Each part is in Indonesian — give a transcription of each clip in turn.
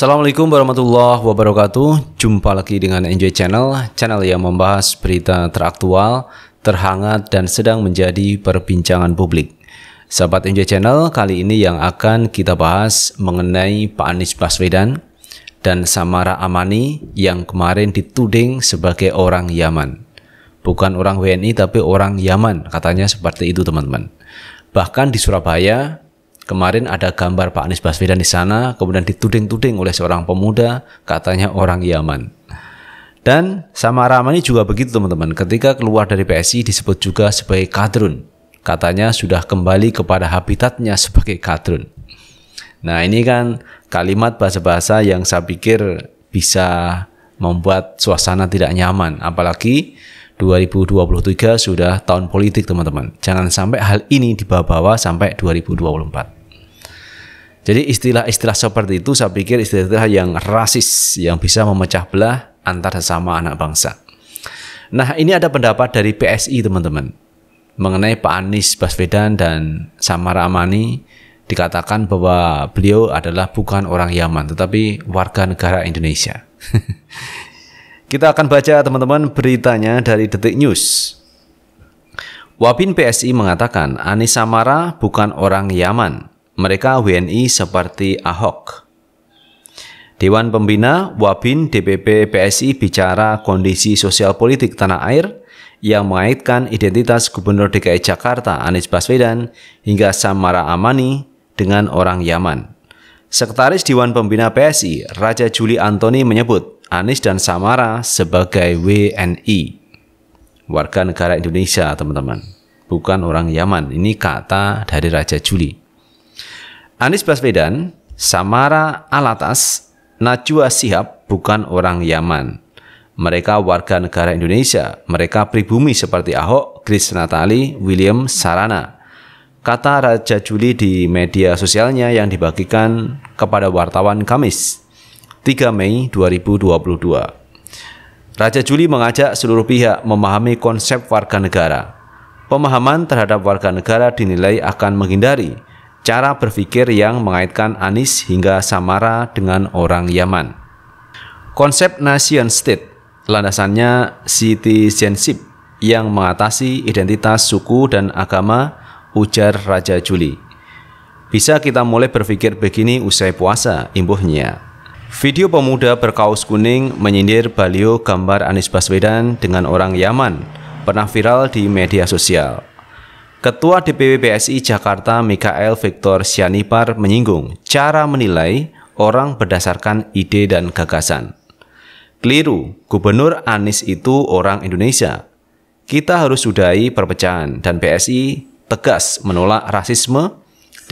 Assalamualaikum warahmatullahi wabarakatuh. Jumpa lagi dengan Enjoy Channel, channel yang membahas berita teraktual, terhangat, dan sedang menjadi perbincangan publik. Sahabat Enjoy Channel, kali ini yang akan kita bahas mengenai Pak Anies Baswedan dan Tsamara Amany yang kemarin dituding sebagai orang Yaman. Bukan orang WNI tapi orang Yaman, katanya seperti itu teman-teman. Bahkan di Surabaya kemarin ada gambar Pak Anies Baswedan di sana, kemudian dituding-tuding oleh seorang pemuda, katanya orang Yaman. Dan Tsamara Amany juga begitu teman-teman, ketika keluar dari PSI disebut juga sebagai kadrun. Katanya sudah kembali kepada habitatnya sebagai kadrun. Nah ini kan kalimat bahasa-bahasa yang saya pikir bisa membuat suasana tidak nyaman. Apalagi 2023 sudah tahun politik teman-teman. Jangan sampai hal ini dibawa-bawa sampai 2024. Jadi istilah-istilah seperti itu saya pikir istilah-istilah yang rasis yang bisa memecah belah antar sesama anak bangsa. Nah ini ada pendapat dari PSI teman-teman mengenai Pak Anies Baswedan dan Tsamara Amany. Dikatakan bahwa beliau adalah bukan orang Yaman tetapi warga negara Indonesia. Kita akan baca teman-teman beritanya dari Detik News. Wabin PSI mengatakan Anies Tsamara bukan orang Yaman. Mereka WNI seperti Ahok. Dewan Pembina Wabin DPP PSI bicara kondisi sosial politik tanah air yang mengaitkan identitas Gubernur DKI Jakarta Anies Baswedan hingga Tsamara Amany dengan orang Yaman. Sekretaris Dewan Pembina PSI Raja Juli Antoni menyebut Anies dan Tsamara sebagai WNI, warga negara Indonesia teman-teman, bukan orang Yaman. Ini kata dari Raja Juli. Anies Baswedan, Tsamara Alatas, Najwa Shihab bukan orang Yaman. Mereka warga negara Indonesia. Mereka pribumi seperti Ahok, Grace Natalie, William Sarana. Kata Raja Juli di media sosialnya yang dibagikan kepada wartawan Kamis 3 Mei 2022. Raja Juli mengajak seluruh pihak memahami konsep warga negara. Pemahaman terhadap warga negara dinilai akan menghindari cara berpikir yang mengaitkan Anies hingga Tsamara dengan orang Yaman. Konsep nation state, landasannya citizenship yang mengatasi identitas suku dan agama, ujar Raja Juli. Bisa kita mulai berpikir begini usai puasa, imbuhnya. Video pemuda berkaus kuning menyindir baliho gambar Anies Baswedan dengan orang Yaman pernah viral di media sosial. Ketua DPW PSI Jakarta Mikael Victor Sianipar menyinggung cara menilai orang berdasarkan ide dan gagasan. Keliru, Gubernur Anies itu orang Indonesia. Kita harus sudahi perpecahan dan PSI tegas menolak rasisme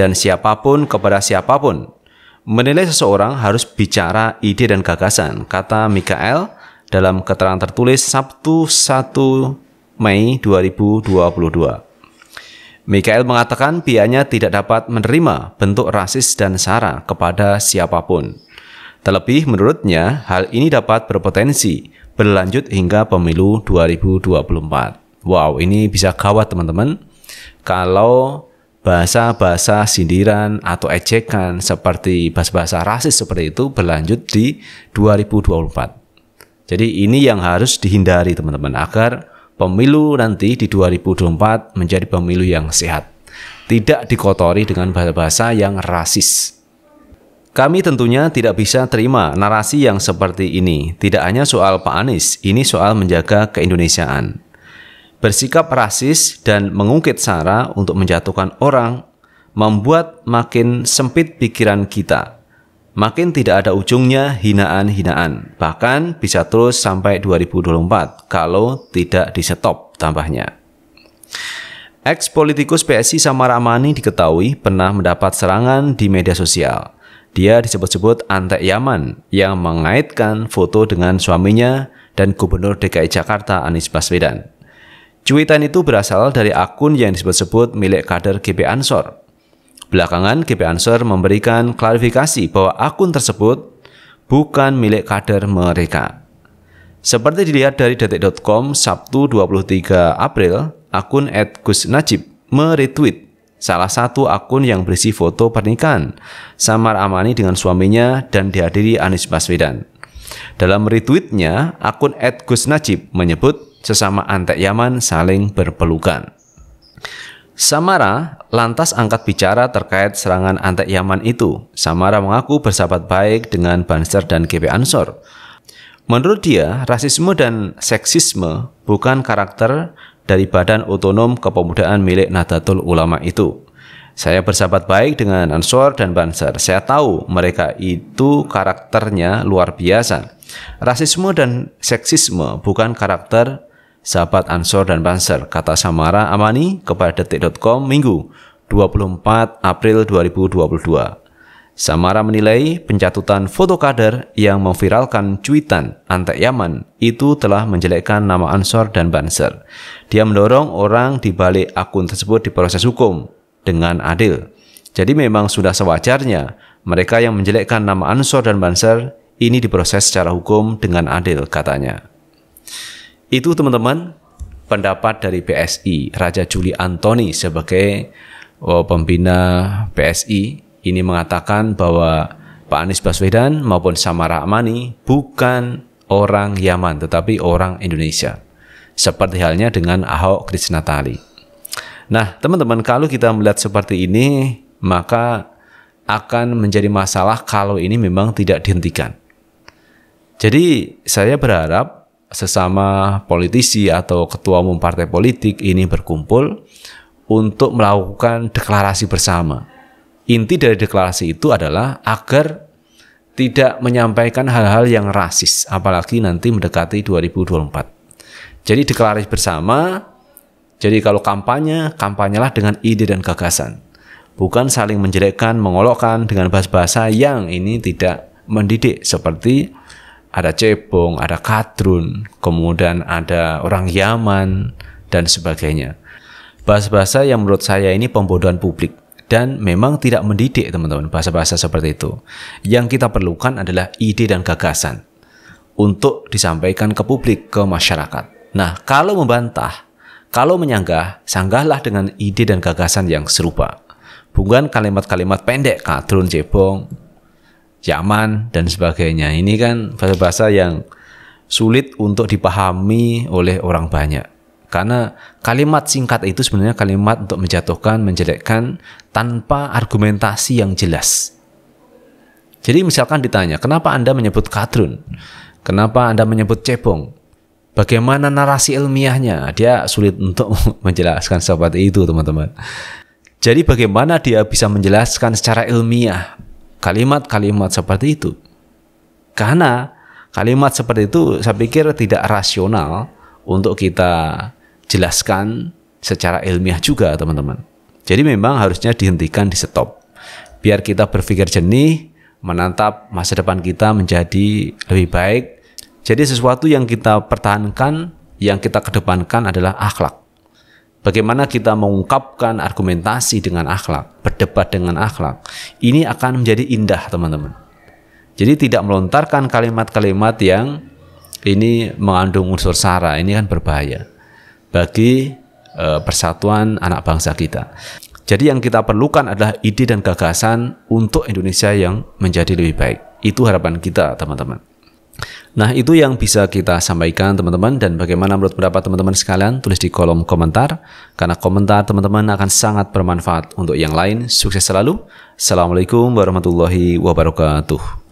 dan siapapun kepada siapapun. Menilai seseorang harus bicara ide dan gagasan, kata Mikael dalam keterangan tertulis Sabtu 1 Mei 2022. Mikael mengatakan pihaknya tidak dapat menerima bentuk rasis dan sara kepada siapapun. Terlebih menurutnya, hal ini dapat berpotensi berlanjut hingga pemilu 2024. Wow, ini bisa gawat teman-teman. Kalau bahasa-bahasa sindiran atau ejekan seperti bahasa-bahasa rasis seperti itu berlanjut di 2024. Jadi ini yang harus dihindari teman-teman agar pemilu nanti di 2024 menjadi pemilu yang sehat, tidak dikotori dengan bahasa-bahasa yang rasis. Kami tentunya tidak bisa terima narasi yang seperti ini. Tidak hanya soal Pak Anies, ini soal menjaga keindonesiaan. Bersikap rasis dan mengungkit sara untuk menjatuhkan orang membuat makin sempit pikiran kita. Makin tidak ada ujungnya hinaan-hinaan, bahkan bisa terus sampai 2024 kalau tidak di-stop, tambahnya. Ex-politikus PSI Tsamara Amany diketahui pernah mendapat serangan di media sosial. Dia disebut-sebut antek Yaman yang mengaitkan foto dengan suaminya dan Gubernur DKI Jakarta Anies Baswedan. Cuitan itu berasal dari akun yang disebut-sebut milik kader GP Ansor. Belakangan, GP Ansor memberikan klarifikasi bahwa akun tersebut bukan milik kader mereka. Seperti dilihat dari detik.com Sabtu 23 April, akun @gusnajib meretweet salah satu akun yang berisi foto pernikahan Tsamara Amany dengan suaminya dan dihadiri Anies Baswedan. Dalam retweetnya, akun @gusnajib menyebut sesama antek Yaman saling berpelukan. Tsamara lantas angkat bicara terkait serangan antek Yaman itu. Tsamara mengaku bersahabat baik dengan Banser dan GP Ansor. Menurut dia, rasisme dan seksisme bukan karakter dari Badan Otonom Kepemudaan milik Nahdlatul Ulama itu. Saya bersahabat baik dengan Ansor dan Banser. Saya tahu mereka itu karakternya luar biasa. Rasisme dan seksisme bukan karakter sahabat Ansor dan Banser, kata Tsamara Amany kepada detik.com Minggu 24 April 2022. Tsamara menilai pencatutan foto kader yang memviralkan cuitan antek Yaman itu telah menjelekkan nama Ansor dan Banser. Dia mendorong orang di balik akun tersebut diproses hukum dengan adil. Jadi memang sudah sewajarnya mereka yang menjelekkan nama Ansor dan Banser ini diproses secara hukum dengan adil, katanya. Itu teman-teman pendapat dari PSI. Raja Juli Antoni sebagai pembina PSI ini mengatakan bahwa Pak Anies Baswedan maupun Tsamara Amany bukan orang Yaman tetapi orang Indonesia. Seperti halnya dengan Ahok, Grace Natalie. Nah teman-teman, kalau kita melihat seperti ini maka akan menjadi masalah kalau ini memang tidak dihentikan. Jadi saya berharap sesama politisi atau ketua umum partai politik ini berkumpul untuk melakukan deklarasi bersama. Inti dari deklarasi itu adalah agar tidak menyampaikan hal-hal yang rasis, apalagi nanti mendekati 2024. Jadi deklarasi bersama, jadi kalau kampanye, kampanyelah dengan ide dan gagasan. Bukan saling menjelekkan, mengolokkan dengan bahasa-bahasa yang ini tidak mendidik, seperti ada cebong, ada kadrun, kemudian ada orang Yaman, dan sebagainya. Bahasa-bahasa yang menurut saya ini pembodohan publik, dan memang tidak mendidik teman-teman, bahasa-bahasa seperti itu. Yang kita perlukan adalah ide dan gagasan untuk disampaikan ke publik, ke masyarakat. Nah, kalau membantah, kalau menyanggah, sanggahlah dengan ide dan gagasan yang serupa. Bukan kalimat-kalimat pendek, kadrun, cebong, Yaman dan sebagainya. Ini kan bahasa-bahasa yang sulit untuk dipahami oleh orang banyak. Karena kalimat singkat itu sebenarnya kalimat untuk menjatuhkan, menjelekkan tanpa argumentasi yang jelas. Jadi misalkan ditanya, kenapa Anda menyebut kadrun? Kenapa Anda menyebut cebong? Bagaimana narasi ilmiahnya? Dia sulit untuk menjelaskan seperti itu, teman-teman. Jadi bagaimana dia bisa menjelaskan secara ilmiah kalimat-kalimat seperti itu? Karena kalimat seperti itu saya pikir tidak rasional untuk kita jelaskan secara ilmiah juga, teman-teman. Jadi memang harusnya dihentikan, di stop, biar kita berpikir jernih, menatap masa depan kita menjadi lebih baik. Jadi sesuatu yang kita pertahankan, yang kita kedepankan adalah akhlak. Bagaimana kita mengungkapkan argumentasi dengan akhlak, berdebat dengan akhlak, ini akan menjadi indah, teman-teman. Jadi tidak melontarkan kalimat-kalimat yang ini mengandung unsur sara, ini kan berbahaya bagi persatuan anak bangsa kita. Jadi yang kita perlukan adalah ide dan gagasan untuk Indonesia yang menjadi lebih baik. Itu harapan kita, teman-teman. Nah, itu yang bisa kita sampaikan, teman-teman. Dan bagaimana menurut pendapat teman-teman sekalian? Tulis di kolom komentar, karena komentar teman-teman akan sangat bermanfaat untuk yang lain. Sukses selalu. Assalamualaikum warahmatullahi wabarakatuh.